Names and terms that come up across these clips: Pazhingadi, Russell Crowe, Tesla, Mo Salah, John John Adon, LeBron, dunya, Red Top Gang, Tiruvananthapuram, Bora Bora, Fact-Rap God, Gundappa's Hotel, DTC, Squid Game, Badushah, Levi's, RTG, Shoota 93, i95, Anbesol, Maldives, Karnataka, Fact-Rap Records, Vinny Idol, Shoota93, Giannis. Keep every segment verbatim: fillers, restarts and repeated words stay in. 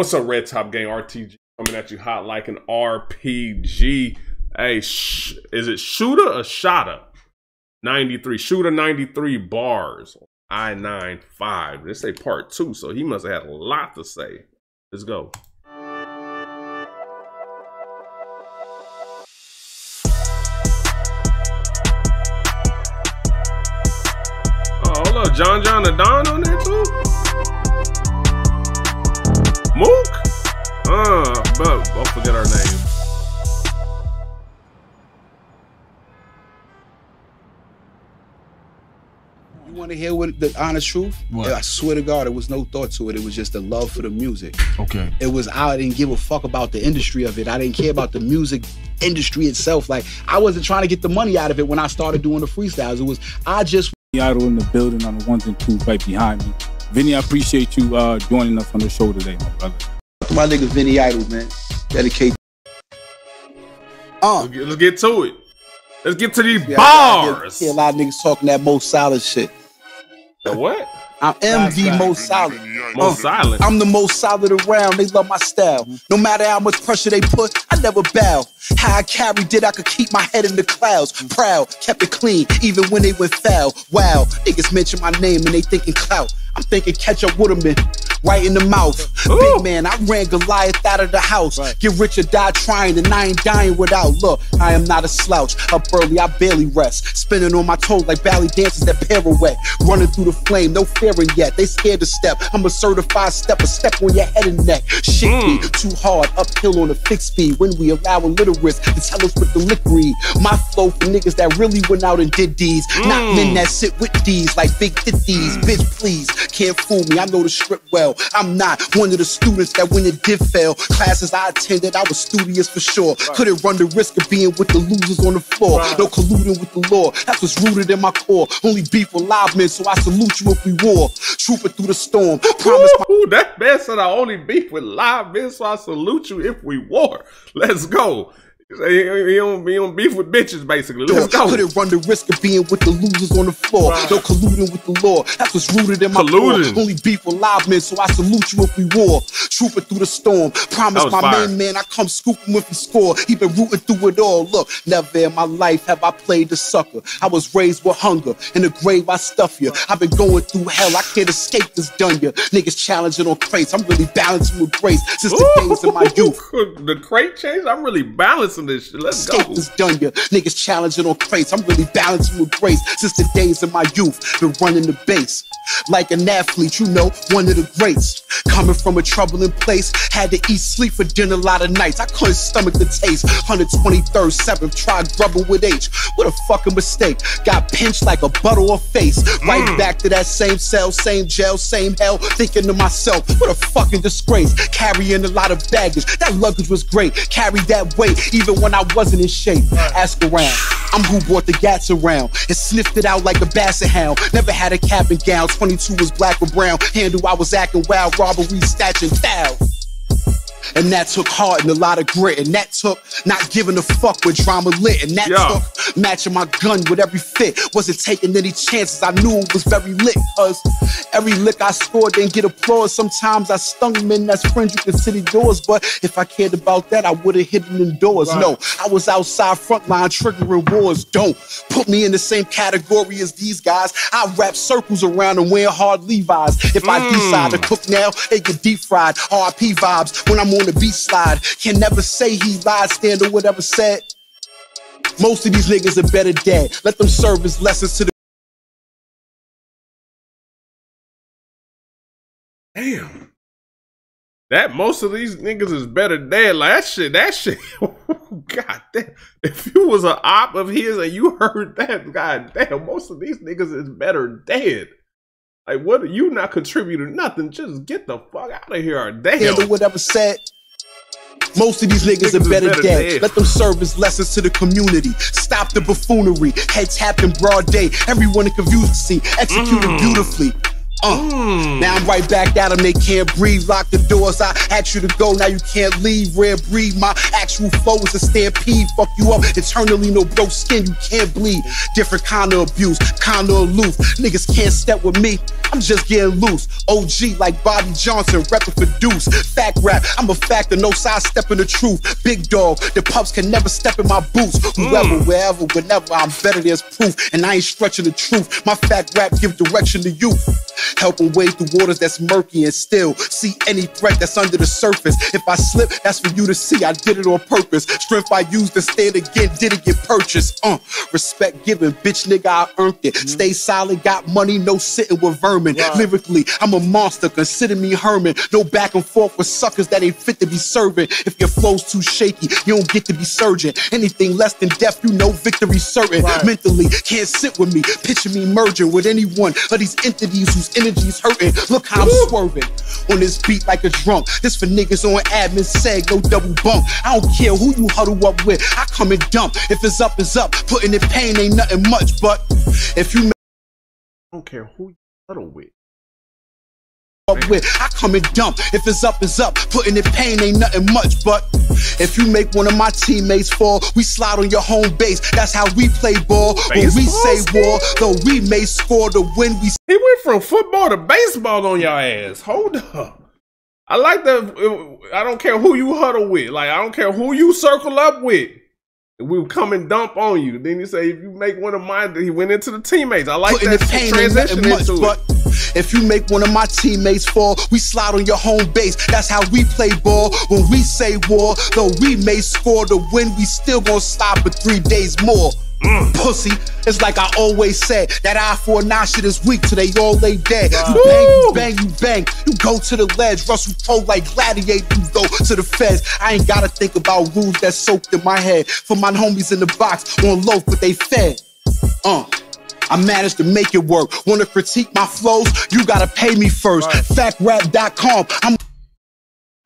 What's up, Red Top Gang? R T G coming at you hot like an R P G. Hey, sh is it Shoota or Shoota? ninety-three. Shoota ninety-three bars. I ninety-five. They say part two, so he must have had a lot to say. Let's go. Oh, hold up. John John Adon on there, too? Mook? Uh, but I'll forget her name. You want to hear what the honest truth? What? I swear to God, there was no thought to it. It was just the love for the music. Okay. It was, I didn't give a fuck about the industry of it. I didn't care about the music industry itself. Like, I wasn't trying to get the money out of it when I started doing the freestyles. It was, I just... Vinny Idol in the building on the ones and twos right behind me. Vinny, I appreciate you uh, joining us on the show today, my brother. My nigga Vinny Idol, man. Dedicate. Uh, let's get to it. Let's get to these yeah, bars. I hear a lot of niggas talking that Mo Salah shit. The what? I'm M D Mo Salah. Mo Salah. I'm the most solid around. They love my style. No matter how much pressure they put, I never bow. How I carried it, I could keep my head in the clouds. Proud, kept it clean, even when they went foul. Wow, niggas mention my name and they thinking clout. I'm thinking catch up with them right in the mouth. Ooh. Big man, I ran Goliath out of the house. Right. Get rich or die trying, and I ain't dying without. Look, I am not a slouch. Up early, I barely rest. Spinning on my toes like ballet dancers that pirouette. Running through the flame, no fearing yet. They scared to step. I'm a certified stepper. Step on your head and neck. Shit mm. me, too hard. Uphill on a fixed speed. When we allow a little risk to tell us what the lick read. My flow for niggas that really went out and did deeds. Mm. Not men that sit with these like big titties. Mm. Bitch, please. Can't fool me, I know the script well. I'm not one of the students that when it did fail. Classes I attended, I was studious for sure. Right. Couldn't run the risk of being with the losers on the floor. Right. No colluding with the law, that's what's rooted in my core. Only beef with live men, so I salute you if we war. Trooping through the storm. Promise ooh, my ooh, that man said I only beef with live men, so I salute you if we war. Let's go. He don't, he don't beef with bitches, basically. Let's go. Couldn't run the risk of being with the losers on the floor. Right. No colluding with the law. That's what's rooted in my colluding. Only beef with live men, so I salute you if we war. Trooping through the storm. Promise my fire. main man, I come scooping if he score. He been rooting through it all. Look, never in my life have I played the sucker. I was raised with hunger. In the grave, I stuff you. I've been going through hell. I can't escape this dunya. Niggas challenging on crates. I'm really balancing with grace since the Ooh. days of my youth. The crate change? I'm really balancing. This shit. Let's Escape go. Is done ya. Niggas challenging on crates. I'm really balancing with grace since the days of my youth. Been running the base like an athlete, you know, one of the greats. Coming from a troubling place, had to eat sleep for dinner a lot of nights. I couldn't stomach the taste. one twenty-third, seventh, tried grubbing with H. What a fucking mistake. Got pinched like a buttle of face. Right mm. back to that same cell, same jail, same hell. Thinking to myself, what a fucking disgrace. Carrying a lot of baggage. That luggage was great. Carried that weight, even when I wasn't in shape. Ask around, I'm who brought the gats around and sniffed it out like a basset hound. Never had a cap and gown, twenty-two was black or brown. Handle I was acting wild, robbery, snatching foul. And that took heart and a lot of grit. And that took not giving a fuck with drama lit. And that yeah. took matching my gun with every fit. Wasn't taking any chances, I knew it was very lit. Cause every lick I scored didn't get applause. Sometimes I stung them in, that's friends you can sit indoors. But if I cared about that, I would've hidden them doors. Right. No, I was outside frontline triggering wars. Don't put me in the same category as these guys. I wrap circles around and wear hard Levi's. If mm. I decide to cook now, they get deep fried. R I P vibes when I'm on the beat slide. Can never say he lied, stand or whatever said. Most of these niggas are better dead. Let them serve as lessons to the damn. That most of these niggas is better dead. Like that shit, that shit. God damn. If you was an op of his and you heard that, god damn, most of these niggas is better dead. Like, what are you not contributing? Nothing. Just get the fuck out of here. Damn. Handle whatever said. Most of these niggas, niggas are better, better dead. dead. Let them serve as lessons to the community. Stop the buffoonery. Heads happen broad day. Everyone in confusion. Executed mm. beautifully. Uh. Mm. Now I'm right back at them. They can't breathe. Lock the doors. I asked you to go. Now you can't leave. Rare breed. My actual flow is a stampede. Fuck you up. Internally, no broke skin. You can't bleed. Different kind of abuse. Kind of aloof. Niggas can't step with me. I'm just getting loose. O G like Bobby Johnson, reppin' for Deuce. Fact rap, I'm a factor, no sidestepping the truth. Big dog, the pups can never step in my boots. Whoever, mm. wherever, whenever, I'm better, there's proof. And I ain't stretching the truth. My fact rap give direction to youth. Helping wade through waters that's murky and still. See any threat that's under the surface. If I slip, that's for you to see. I did it on purpose. Strength I used to stand again, didn't get purchased. Uh, respect given, bitch nigga, I earned it. Mm. Stay solid, got money, no sitting with vermin. Wow. Lyrically, I'm a monster, consider me Herman. No back and forth with suckers that ain't fit to be serving. If your flow's too shaky, you don't get to be surgeon. Anything less than death, you know victory certain. Right. Mentally, can't sit with me. Picture me merging with any one of these entities whose energy's hurting. Look how I'm swerving on this beat like a drunk. This for niggas on admin sag, no double bunk. I don't care who you huddle up with, I come and dump. If it's up, it's up. Putting in pain ain't nothing much, but if you... I don't care who you huddle with. With. I come and dump. If it's up, it's up. Putting in pain ain't nothing much, but if you make one of my teammates fall, we slide on your home base. That's how we play ball. When we say war, though we may score to win. We he went from football to baseball on your ass. Hold up. I like that. I don't care who you huddle with. Like, I don't care who you circle up with. We'll come and dump on you. Then you say, if you make one of mine, he went into the teammates. I like that transition into it. If you make one of my teammates fall, we slide on your home base. That's how we play ball. When we say war, though we may score to win, we still gon' stop for three days more. Mm. Pussy, it's like I always said, that eye for an eye shit is weak till they all lay dead. Wow. You bang, you bang, you bang, you go to the ledge. Russell Crowe like Gladiator, you go to the feds. I ain't gotta think about rules that's soaked in my head. For my homies in the box, on loaf, but they fed. Uh. I managed to make it work. Wanna critique my flows? You gotta pay me first. Right. Fact Rap dot com. I'm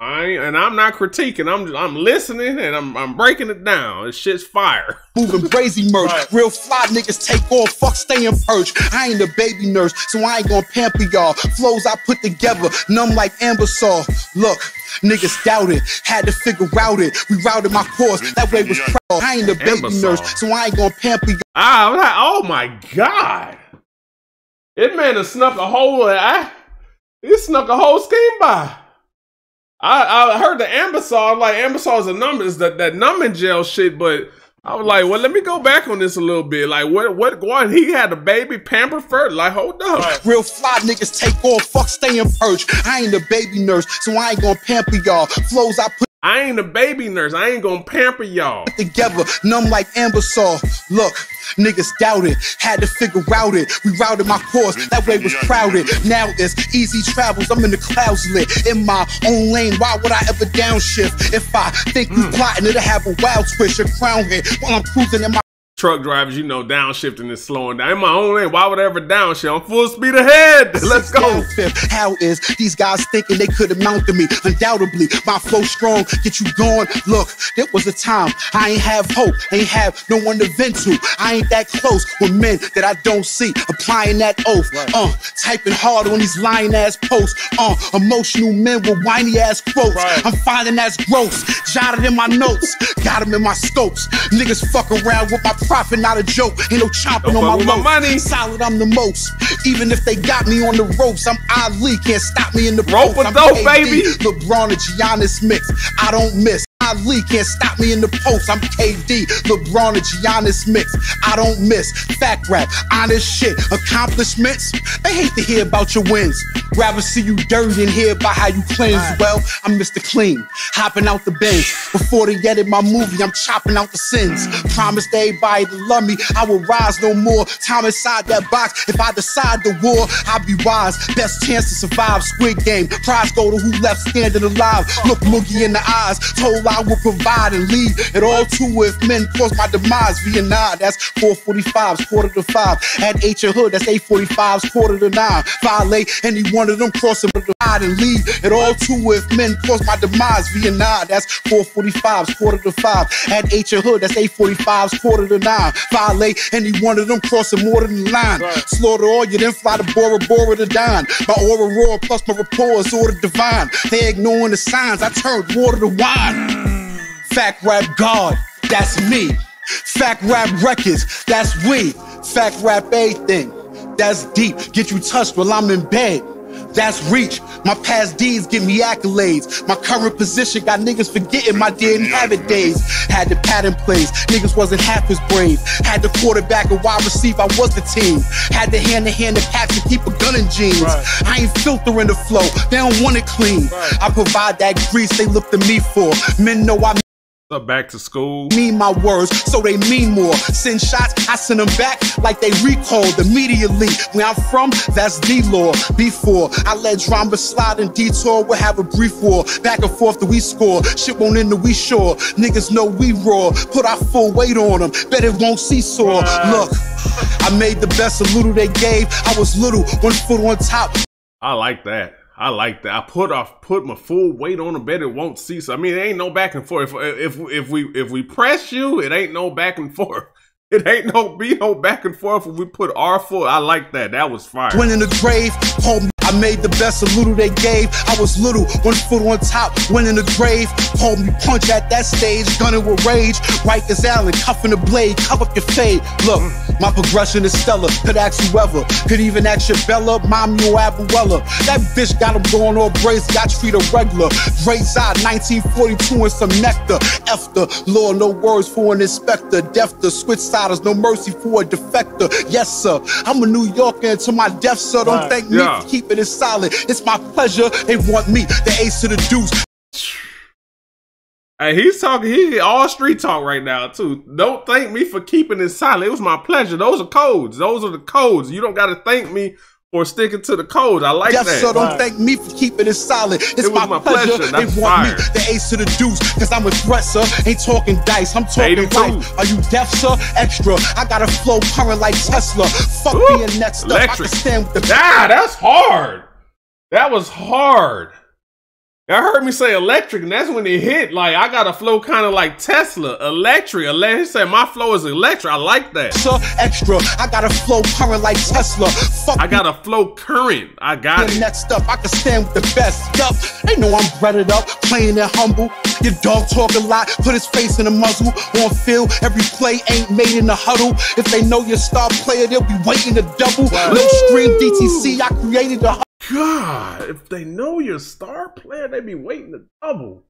I ain't, and I'm not critiquing. I'm just, I'm listening and I'm I'm breaking it down. This shit's fire. Moving crazy merch. Right. Real fly niggas take off. Fuck staying perched. I ain't a baby nurse, so I ain't gonna pamper y'all. Flows I put together, numb like Anbesol. Look, niggas doubted, had to figure out it. We routed my course. That way was proud. I ain't a baby Anbesol. Nurse, so I ain't gonna pamper y'all. Ah, oh my god. It man has snuck a whole I it snuck a whole scheme by. I, I heard the Anbesol, like Anbesol is a number, is that that numbing gel shit, but I was like, well, let me go back on this a little bit. Like, what, what, what? He had a baby pamper first. Like, hold up. Right. Real fly niggas take off, fuck staying perched. I ain't a baby nurse, so I ain't gonna pamper y'all. Flows I put. I ain't a baby nurse. I ain't gonna pamper y'all. Together, numb like Anbesol. Look, niggas doubted, had to figure out it. We routed my course, that way was crowded. Now it's easy travels. I'm in the clouds lit in my own lane. Why would I ever downshift? If I think mm. you plotting, it'll have a wild twist. Your crown hit while I'm cruising in my truck drivers. You know, downshifting is slowing down. In my own lane, why would I ever downshift? I'm full speed ahead. Let's go. Fifth. How is these guys thinking they could amount to me? Undoubtedly, my flow strong, get you going. Look, there was a time I ain't have hope, ain't have no one to vent to. I ain't that close with men that I don't see. Applying that oath, right. uh, typing hard on these lying ass posts. Uh, emotional men with whiny ass quotes. Right. I'm finding that's gross. Jotted in my notes, got them in my scopes. Niggas fuck around with my profit, not a joke. Ain't no chopping on my, my money. Solid, I'm the most. Even if they got me on the ropes, I'm Ali. Can't stop me in the rope. I'm dope, baby. LeBron and Giannis mix. I don't miss. Ali can't stop me in the post. I'm K D, LeBron and Giannis mix. I don't miss. Fact rap, honest shit, accomplishments. They hate to hear about your wins. Rather see you dirty and hear about how you cleanse. Right. Well, I'm Mister Clean, hopping out the bench. Before they get in my movie, I'm chopping out the sins. Promised everybody to love me, I will rise no more. Time inside that box, if I decide the war, I'll be wise. Best chance to survive, Squid Game. Prize go to who left standing alive. Look Moogie in the eyes, told I will provide and lead it all to if men cause my demise. Vietnam, that's four forty-fives, quarter to five. At H and Hood, that's eight forty-fives, quarter to nine. Violate anyone of them crossing the line and lead it all to if men cause my demise. Vietnam, that's four forty-fives, quarter to five. At H and Hood, that's eight forty-fives, quarter to nine. Violate any one of them crossing more than the line. Right. Slaughter all you, then fly to Bora Bora to dine. My aura roar plus my rapport is order divine. They ignoring the signs, I turned water to wine. Fact-Rap God, that's me. Fact-Rap Records, that's we. Fact-Rap everything. that's deep. Get you touched while I'm in bed, that's reach. My past deeds give me accolades. My current position got niggas forgetting my didn't have it days. Had the pattern plays, niggas wasn't half as brave. Had the quarterback and wide receiver, I was the team. Had the hand-to-hand to catch and keep a gun in jeans. Right. I ain't filtering the flow, they don't want it clean. Right. I provide that grease they look to me for. Men know I'm up back to school. Mean my words, so they mean more. Send shots, I send them back like they recalled immediately. Where I'm from, that's the law. Before I let drama slide and detour, we'll have a brief war. Back and forth till we score. Shit won't end till we sure. Niggas know we raw. Put our full weight on them. Bet it won't seesaw. Uh. Look, I made the best of little they gave. I was little, one foot on top. I like that. I like that. I put off, put my full weight on the bed. It won't cease. I mean, it ain't no back and forth. If, if, if we, if we press you, it ain't no back and forth. It ain't no be no back and forth when we put our full. I like that. That was fire. Went in the grave, home. I made the best of little they gave. I was little, one foot on top. Went in the grave, called me punch at that stage. Gunning with rage, right as Allen, cuffing the blade, cover up your fade. Look, my progression is stellar. Could ask whoever, could even ask your Bella, Mom, your Abuela. That bitch got him going all braids, got treat a regular. Grades out, nineteen forty-two and some nectar. After, Lord, no words for an inspector. Death to Switchsiders, no mercy for a defector. Yes, sir, I'm a New Yorker until my death, sir. Don't thank me for keeping it solid. It's my pleasure. They want me, the ace to the deuce. Hey, he's talking. He all street talk right now too. Don't thank me for keeping it solid. It was my pleasure. Those are codes. Those are the codes. You don't got to thank me for sticking to the codes. I like yes, that. So don't wow. thank me for keeping it solid. It's it my, my pleasure. pleasure. They want fire. me, the ace to the deuce, cause I'm a threat, sir. Ain't talking dice. I'm talking life. Are you deaf, sir? Extra. I got a flow current like Tesla. Fuck Ooh, being next electric. up. I can stand with the nah, that's hard. That was hard. Y'all heard me say electric, and that's when it hit. Like, I got a flow kind of like Tesla, electric. Ele he said, my flow is electric. I like that. So extra, I got a flow current like Tesla. Fuck I got a flow current. I got it. Next up, I can stand with the best. Yup, they know I'm breaded up, playing it humble. Your dog talk a lot, put his face in a muzzle. On field, every play ain't made in the huddle. If they know you're a star player, they'll be waiting to double. Lip stream D T C, I created the huddle. God, if they know you're a star player, they be waiting to double.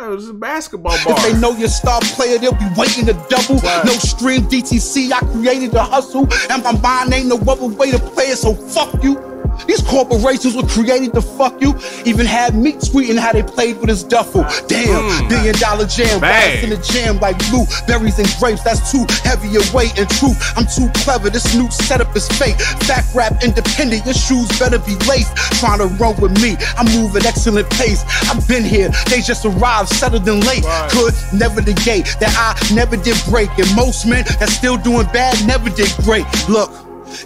It was a basketball bar. If they know you're a star player, they'll be waiting to double. Wow. No stream, D T C, I created the hustle. And my mind ain't no other way to play it, so fuck you. These corporations were created to fuck you. Even had me tweeting how they played with his duffel. Damn, mm. billion dollar jam. Bang. In the jam like blueberries and grapes. That's too heavy a weight. In truth, I'm too clever. This new setup is fake. Fact rap independent. Your shoes better be laced. Trying to run with me, I move at excellent pace. I've been here. They just arrived, settled and late. Right. Could never negate that I never did break. And most men that's still doing bad never did great. Look.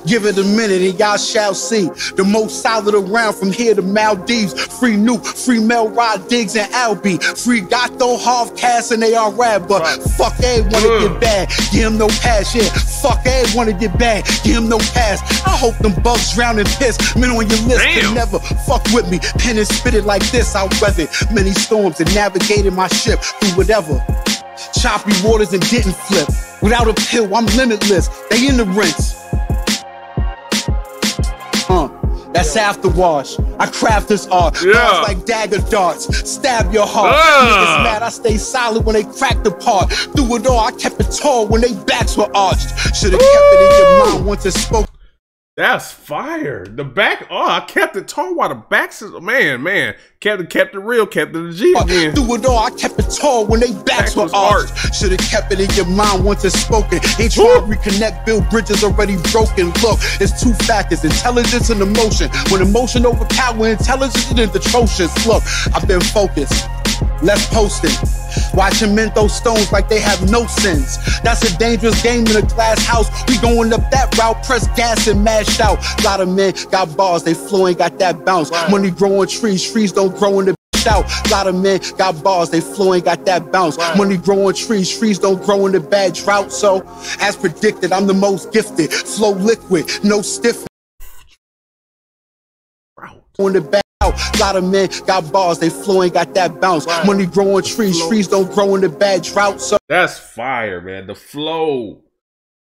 Give it a minute and y'all shall see. The most solid around from here to Maldives. Free Nuke, free Mel Rod Diggs and Albie. Free Gato, Half Cass and A R Rab. But right. fuck everyone wanna yeah. get bad. Give him no pass, yeah. Fuck everyone wanna get bad. Give him no pass. I hope them bugs drown in piss. Men on your list Damn. can never fuck with me. Pen and spit it like this. I weathered many storms and navigated my ship through whatever. Choppy waters and didn't flip. Without a pill, I'm limitless. They in the rinse. Uh, that's after wash. I craft this art. Yeah. Bars like dagger darts. Stab your heart. Uh. Niggas mad, I stay solid when they cracked apart. Through it all, I kept it tall when they backs were arched. Should've Ooh. kept it in your mind once it spoke. That's fire. The back, oh, I kept it tall while the backs is, man, man. Kept it, kept it real, kept it a G again. Through it all, I kept it tall when they backs back were arched. Should've kept it in your mind once it's spoken. Ain't trying to reconnect, build bridges already broken. Look, it's two factors, intelligence and emotion. When emotion overpower intelligence, it is atrocious. Look, I've been focused. Less posting. Watching men throw stones like they have no sense. That's a dangerous game in a glass house. We going up that route, press gas and mash out. A lot of men got bars, they flow ain't got that bounce. Wow. Money growing trees, trees don't grow in the bitch out. A lot of men got bars, they flow ain't got that bounce. Wow. Money growing trees, trees don't grow in the bad drought. So, as predicted, I'm the most gifted. Flow liquid, no stiff. Wow. On the bad. A lot of men got bars, they flow ain't got that bounce. Wow. Money growing trees, trees don't grow in the bad drought. So that's fire, man. The flow.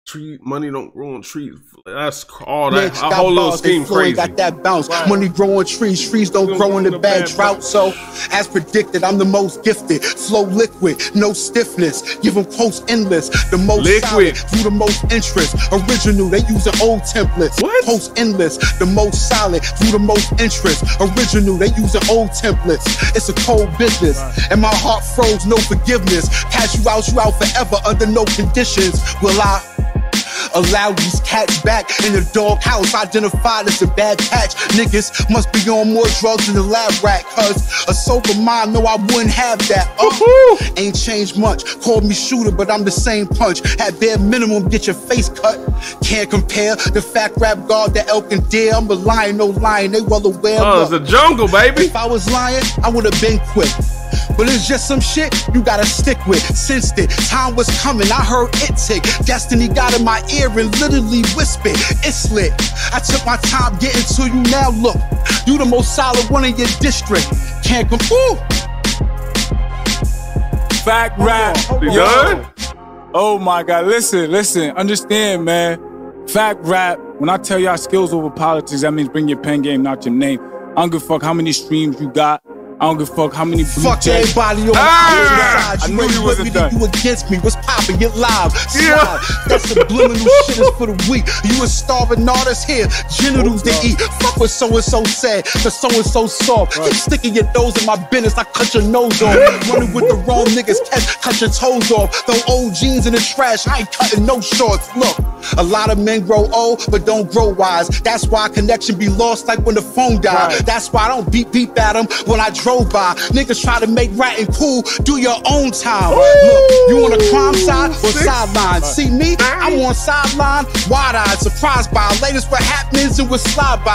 Tree money don't grow on trees. That's all that. Next, our whole little scheme crazy. Got that bounce. Wow. Money grow on trees. Trees don't, don't grow, grow in the, the bad, bad drought. So, as predicted, I'm the most gifted. Flow liquid, no stiffness. Give them quotes endless. The most liquid, solid, do the most interest. Original, they using old templates. What? Quotes endless. The most solid, do the most interest. Original, they using old templates. It's a cold business, right. And my heart froze. No forgiveness. Cash you out, you out forever under no conditions. Will I? Allow these cats back in the doghouse, identified as a bad patch. Niggas must be on more drugs than the lab rat, cuz a sober mind know I wouldn't have that. Oh, ain't changed much. Called me shooter, but I'm the same punch. At bare minimum, get your face cut. Can't compare the Fact-Rap God to Elk and Deer. I'm a lion, no lion, they well aware. Oh, it's a jungle, baby. If I was lying, I would have been quick. But it's just some shit you gotta stick with. Since the time was coming, I heard it tick. Destiny got in my ear and literally whispered, it's lit. I took my time getting to you now. Look, you the most solid one in your district. Can't come. Ooh. Fact Rap. Yo. Oh my God. Listen, listen. Understand, man. Fact Rap. When I tell y'all skills over politics, that means bring your pen game, not your name. I don't give a fuck how many streams you got. I don't give a fuck how many blue fuck checks. Everybody on the ah, side. You I knew you wasn't done. You against me. What's poppin'? Get live. Yeah. That subliminal shit is for the weak. You a starving artist here. Genitals oh, to eat. Fuck what so-and-so said. The so-and-so soft. Right. Keep sticking your nose in my business. I cut your nose off. Running with the wrong niggas. Catch, cut your toes off. Throw old jeans in the trash. I ain't cutting no shorts. Look, a lot of men grow old, but don't grow wise. That's why connection be lost like when the phone died. Right. That's why I don't beep beep at them when I drove by. Niggas try to make ratting cool. Do your own time. Ooh, look, you on the crime side or sideline? Right. See me? I'm on sideline, wide-eyed, surprised by latest what happens and what slide by.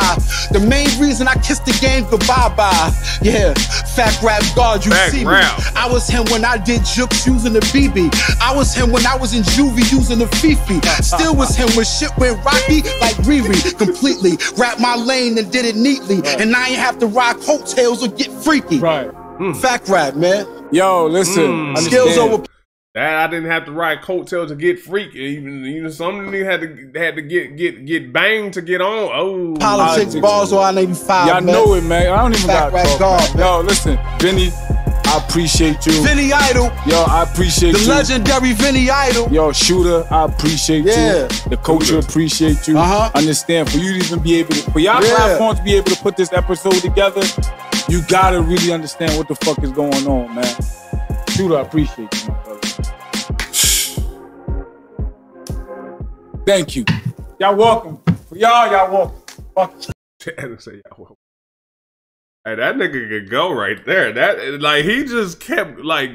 The main reason I kissed the game goodbye by. Yeah, Fact-Rap God, you Fact see rap. Me. I was him when I did jukes using the B B. I was him when I was in juvie using the Fifi. Still was him when shit went rocky like Riri. Completely wrapped my lane and did it neatly. Right. And I ain't have to ride coattails or get free. Freaky. Right. Mm. Fact Rap, man. Yo, listen. Mm. Skills over. That I didn't have to ride coattails to get freaky. Even you know, some of them had to had to get get get banged to get on. Oh, politics, politics balls or I ninety-five. Y'all know it, man. I don't even got to. Yo, listen, Vinny. I appreciate you. Vinny Idol. Yo, I appreciate the you. The legendary Vinny Idol. Yo, Shooter, I appreciate yeah. you. The culture appreciate you. Uh-huh. Understand, for you to even be able to, for y'all yeah. platform to be able to put this episode together, you gotta really understand what the fuck is going on, man. Shooter, I appreciate you, my brother. Thank you. Y'all welcome. For y'all, y'all welcome. Fuck you. I didn't say y'all welcome. Hey, that nigga could go right there. That like he just kept like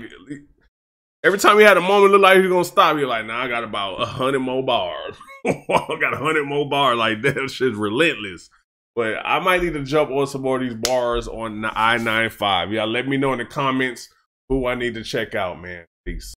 every time he had a moment look like he was gonna stop, you're like, nah, I got about a hundred more bars. I got a hundred more bars. Like that shit's relentless. But I might need to jump on some more of these bars on the I ninety-five. Y'all let me know in the comments who I need to check out, man. Peace.